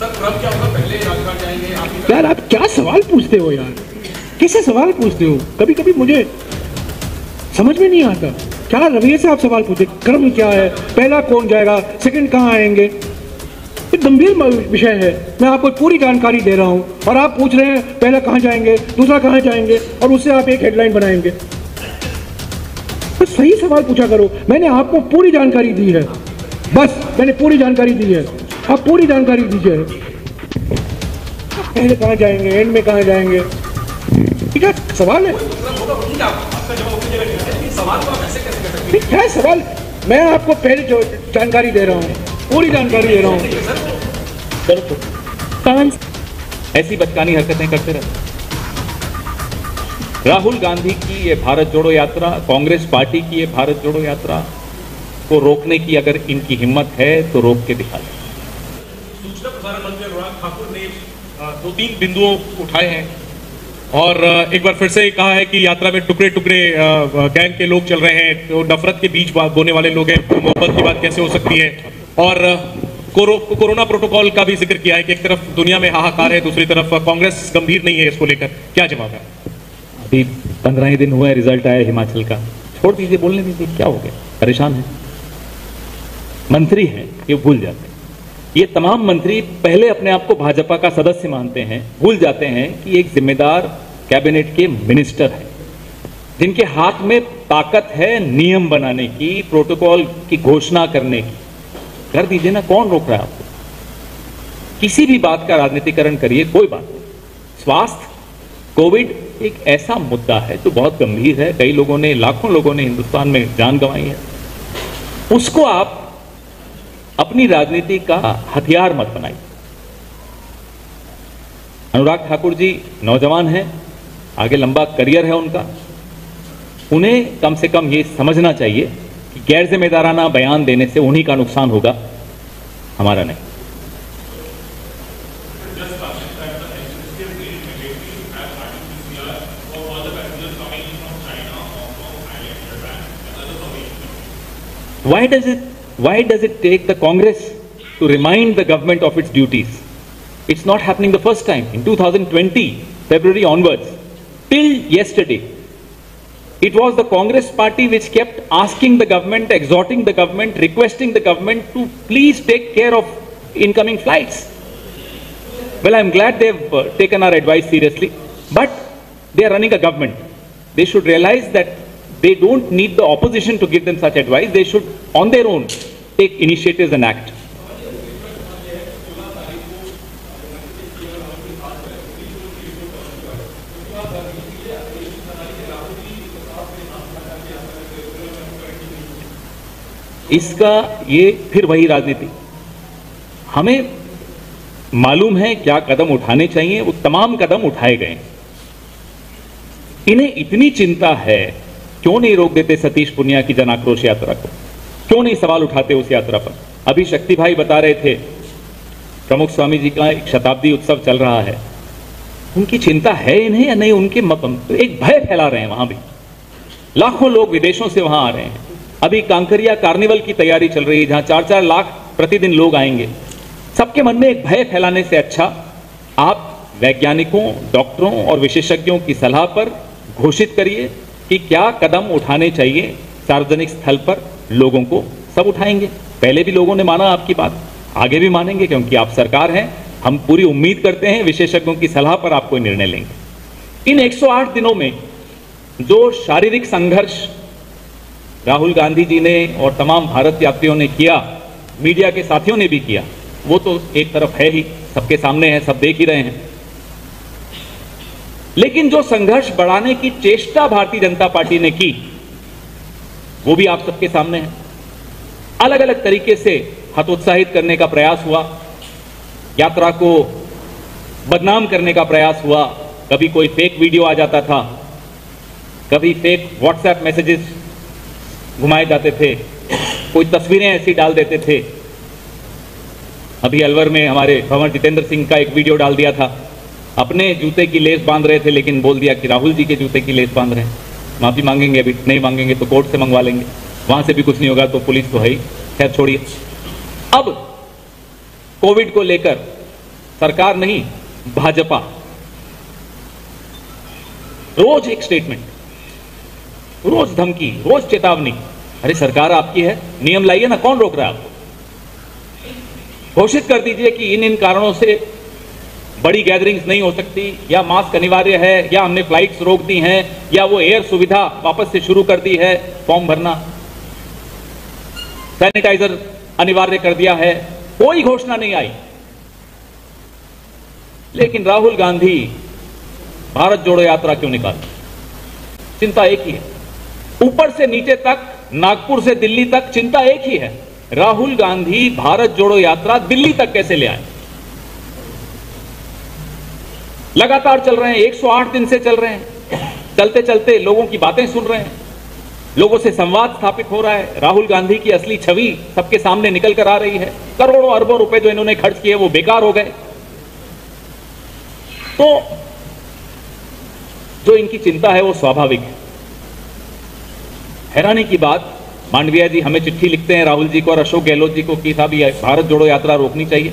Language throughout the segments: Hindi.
यार आप क्या सवाल पूछते हो यार, कैसे सवाल पूछते हो, कभी कभी मुझे समझ में नहीं आता क्या रवैये से आप सवाल पूछते। क्रम क्या है, पहला कौन जाएगा, सेकंड कहाँ आएंगे, ये गंभीर विषय है। मैं आपको पूरी जानकारी दे रहा हूँ और आप पूछ रहे हैं पहला कहाँ जाएंगे, दूसरा कहाँ जाएंगे और उससे आप एक हेडलाइन बनाएंगे। बस सही सवाल पूछा करो, मैंने आपको पूरी जानकारी दी है, बस मैंने पूरी जानकारी दी है, आप पूरी जानकारी दीजिए, पहले कहाँ जाएंगे, एंड में कहाँ जाएंगे, ठीक है सवाल है। क्या सवाल, मैं आपको पहले जानकारी दे रहा हूँ, पूरी जानकारी दे रहा हूँ, ऐसी बचकानी हरकतें करते रहे। राहुल गांधी की ये भारत जोड़ो यात्रा, कांग्रेस पार्टी की ये भारत जोड़ो यात्रा को रोकने की अगर इनकी हिम्मत है तो रोक के दिखा दें। सूचना प्रसारण मंत्री अनुराग ठाकुर ने दो तीन बिंदुओं उठाए हैं और एक बार फिर से कहा है कि यात्रा में टुकड़े टुकड़े गैंग के लोग चल रहे हैं, तो नफरत के बीच बोने वाले लोग हैं, तो मोहब्बत की बात कैसे हो सकती है। और कोरोना प्रोटोकॉल का भी जिक्र किया है कि एक तरफ दुनिया में हाहाकार है, दूसरी तरफ कांग्रेस गंभीर नहीं है इसको लेकर, क्या जवाब है? अभी 15 दिन हुआ है, रिजल्ट आया हिमाचल का, छोड़ दीजिए, बोलने दीजिए, क्या हो गया, परेशान है मंत्री हैं ये भूल जाते हैं। ये तमाम मंत्री पहले अपने आप को भाजपा का सदस्य मानते हैं, भूल जाते हैं कि एक जिम्मेदार कैबिनेट के मिनिस्टर हैं जिनके हाथ में ताकत है नियम बनाने की, प्रोटोकॉल की घोषणा करने की। कर दीजिए ना, कौन रोक रहा है आपको? किसी भी बात का राजनीतिकरण करिए, कोई बात नहीं। स्वास्थ्य, कोविड एक ऐसा मुद्दा है जो बहुत गंभीर है, कई लोगों ने, लाखों लोगों ने हिंदुस्तान में जान गंवाई है, उसको आप अपनी राजनीति का हथियार मत बनाइए। अनुराग ठाकुर जी नौजवान हैं, आगे लंबा करियर है उनका, उन्हें कम से कम ये समझना चाहिए कि गैर जिम्मेदाराना बयान देने से उन्हीं का नुकसान होगा, हमारा नहीं। Why does it take the Congress to remind the government of its duties? It's not happening the first time. In 2020, February onwards, till yesterday, it was the Congress party which kept asking the government, exhorting the government, requesting the government to please take care of incoming flights. Well, I'm glad they've taken our advice seriously, but they are running a government. They should realize that they don't need the opposition to give them such advice. They should, on their own, take initiatives and act. इसका ये फिर वही राजनीति, हमें मालूम है क्या कदम उठाने चाहिए, वो तमाम कदम उठाए गए। इन्हें इतनी चिंता है, क्यों नहीं रोक देते सतीश पुनिया की जन आक्रोश यात्रा को, क्यों नहीं सवाल उठाते उस यात्रा पर? अभी शक्ति भाई बता रहे थे, प्रमुख स्वामी जी का एक शताब्दी उत्सव चल रहा है, उनकी चिंता है इन्हें या नहीं? उनके एक भय फैला रहे हैं, वहां भी लाखों लोग विदेशों से वहां आ रहे हैं। अभी कांकरिया कार्निवल की तैयारी चल रही है जहां 4-4 लाख प्रतिदिन लोग आएंगे। सबके मन में एक भय फैलाने से अच्छा आप वैज्ञानिकों, डॉक्टरों और विशेषज्ञों की सलाह पर घोषित करिए कि क्या कदम उठाने चाहिए सार्वजनिक स्थल पर लोगों को, सब उठाएंगे। पहले भी लोगों ने माना आपकी बात, आगे भी मानेंगे क्योंकि आप सरकार हैं। हम पूरी उम्मीद करते हैं विशेषज्ञों की सलाह पर आप कोई निर्णय लेंगे। इन 108 दिनों में जो शारीरिक संघर्ष राहुल गांधी जी ने और तमाम भारत यात्रियों ने किया, मीडिया के साथियों ने भी किया, वो तो एक तरफ है ही, सबके सामने है, सब देख ही रहे हैं। लेकिन जो संघर्ष बढ़ाने की चेष्टा भारतीय जनता पार्टी ने की, वो भी आप सबके सामने है। अलग अलग तरीके से हतोत्साहित करने का प्रयास हुआ, यात्रा को बदनाम करने का प्रयास हुआ, कभी कोई फेक वीडियो आ जाता था, कभी फेक व्हाट्सएप मैसेजेस घुमाए जाते थे, कोई तस्वीरें ऐसी डाल देते थे। अभी अलवर में हमारे कमल जितेंद्र सिंह का एक वीडियो डाल दिया था, अपने जूते की लेस बांध रहे थे लेकिन बोल दिया कि राहुल जी के जूते की लेस बांध रहे हैं, माफी मांगेंगे, अभी नहीं मांगेंगे तो कोर्ट से मंगवा लेंगे, वहां से भी कुछ नहीं होगा तो पुलिस तो है ही, खैर छोड़िए। अब कोविड को लेकर सरकार नहीं, भाजपा रोज एक स्टेटमेंट, रोज धमकी, रोज चेतावनी। अरे सरकार आपकी है, नियम लाइए ना, कौन रोक रहा है आपको? घोषित कर दीजिए कि इन इन कारणों से बड़ी गैदरिंग्स नहीं हो सकती, या मास्क अनिवार्य है, या हमने फ्लाइट्स रोक दी हैं, या वो एयर सुविधा वापस से शुरू कर दी है, फॉर्म भरना, सैनिटाइजर अनिवार्य कर दिया है। कोई घोषणा नहीं आई। लेकिन राहुल गांधी भारत जोड़ो यात्रा क्यों निकाली? चिंता एक ही है, ऊपर से नीचे तक, नागपुर से दिल्ली तक चिंता एक ही है, राहुल गांधी भारत जोड़ो यात्रा दिल्ली तक कैसे ले आए? लगातार चल रहे हैं, 108 दिन से चल रहे हैं, चलते चलते लोगों की बातें सुन रहे हैं, लोगों से संवाद स्थापित हो रहा है, राहुल गांधी की असली छवि सबके सामने निकल कर आ रही है। करोड़ों अरबों रुपए जो इन्होंने खर्च किए वो बेकार हो गए। तो जो इनकी चिंता है वो स्वाभाविक है। हैरानी की बात, मांडविया जी हमें चिट्ठी लिखते हैं राहुल जी को और अशोक गहलोत जी को कि साहब ये भारत जोड़ो यात्रा रोकनी चाहिए।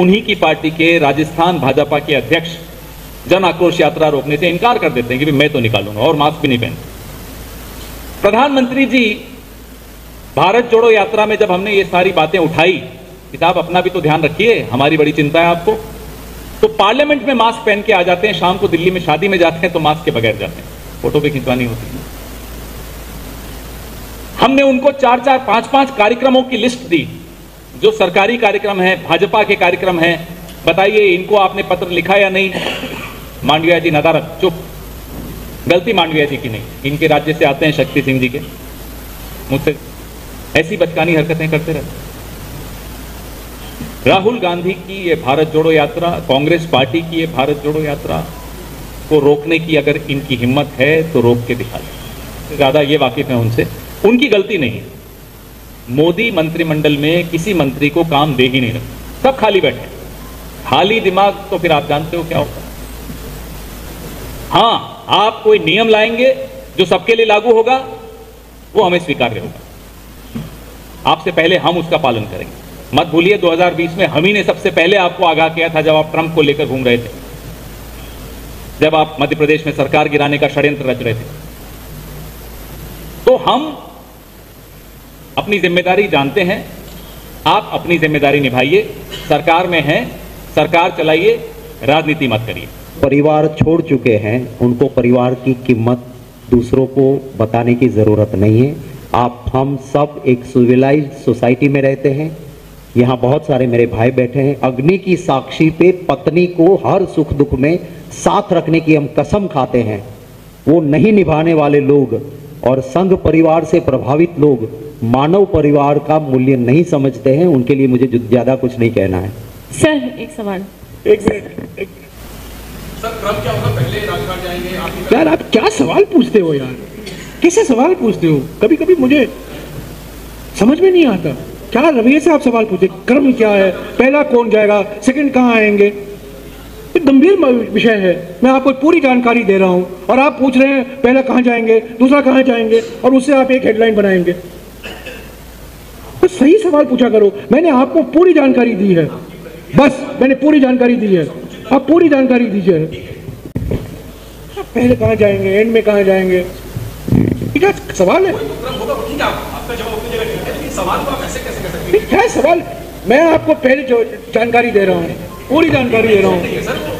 उन्हीं की पार्टी के राजस्थान भाजपा के अध्यक्ष जन आक्रोश यात्रा रोकने से इनकार कर देते हैं कि मैं तो निकालूंगा, और मास्क भी नहीं पहनते। प्रधानमंत्री जी भारत जोड़ो यात्रा में जब हमने ये सारी बातें उठाई कि साहब अपना भी तो ध्यान रखिए, हमारी बड़ी चिंता है आपको, तो पार्लियामेंट में मास्क पहन के आ जाते हैं, शाम को दिल्ली में शादी में जाते हैं तो मास्क के बगैर जाते हैं, फोटो भी खिंचवानी होती है। हमने उनको 4-4, 5-5 कार्यक्रमों की लिस्ट दी, जो सरकारी कार्यक्रम है, भाजपा के कार्यक्रम है, बताइए इनको आपने पत्र लिखा या नहीं? मांडविया जी नदारत, चुप। गलती मांडविया जी की नहीं, इनके राज्य से आते हैं शक्ति सिंह जी के, मुझसे ऐसी बचकानी हरकतें करते रहते। राहुल गांधी की ये भारत जोड़ो यात्रा, कांग्रेस पार्टी की ये भारत जोड़ो यात्रा को रोकने की अगर इनकी हिम्मत है तो रोक के दिखा दें। ज्यादा ये वाकिफ है उनसे, उनकी गलती नहीं है। मोदी मंत्रिमंडल में किसी मंत्री को काम दे ही नहीं रहा, सब खाली बैठे, खाली दिमाग, तो फिर आप जानते हो क्या होगा। हाँ, आप कोई नियम लाएंगे जो सबके लिए लागू होगा, वो हमें स्वीकार्य होगा, आपसे पहले हम उसका पालन करेंगे। मत भूलिए 2020 में हम ही ने सबसे पहले आपको आगाह किया था, जब आप ट्रंप को लेकर घूम रहे थे, जब आप मध्यप्रदेश में सरकार गिराने का षड्यंत्र रच रहे थे। तो हम अपनी जिम्मेदारी जानते हैं, आप अपनी जिम्मेदारी निभाइए, सरकार में हैं, सरकार चलाइए, राजनीति मत करिए। परिवार छोड़ चुके हैं, उनको परिवार की कीमत दूसरों को बताने की ज़रूरत नहीं है। आप हम सब एक सिविलाइज्ड सोसाइटी में रहते हैं, यहाँ बहुत सारे मेरे भाई बैठे हैं, अग्नि की साक्षी पे पत्नी को हर सुख दुख में साथ रखने की हम कसम खाते हैं। वो नहीं निभाने वाले लोग और संघ परिवार से प्रभावित लोग मानव परिवार का मूल्य नहीं समझते हैं, उनके लिए मुझे ज्यादा कुछ नहीं कहना है। सर एक सवाल, एक मिनट सर, ट्रंप क्या होगा पहले राजघाट जाएंगे? यार आप क्या सवाल पूछते हो यार, कैसे सवाल पूछते हो? कभी कभी मुझे समझ में नहीं आता क्या रवैये से आप सवाल पूछे। क्रम क्या है, पहला कौन जाएगा, सेकंड कहाँ आएंगे, गंभीर विषय है। मैं आपको पूरी जानकारी दे रहा हूं और आप पूछ रहे हैं पहला कहां जाएंगे, दूसरा कहां जाएंगे, और उससे आप एक हेडलाइन बनाएंगे। तो सही सवाल पूछा करो, मैंने आपको पूरी जानकारी दी है, बस मैंने पूरी जानकारी दी है, आप पूरी जानकारी दीजिए, पहले कहां जाएंगे, एंड में कहां जाएंगे, ठीक है सवाल है। क्या सवाल, मैं आपको पहले जानकारी दे रहा हूँ, पूरी जानकारी दे रहा हूँ।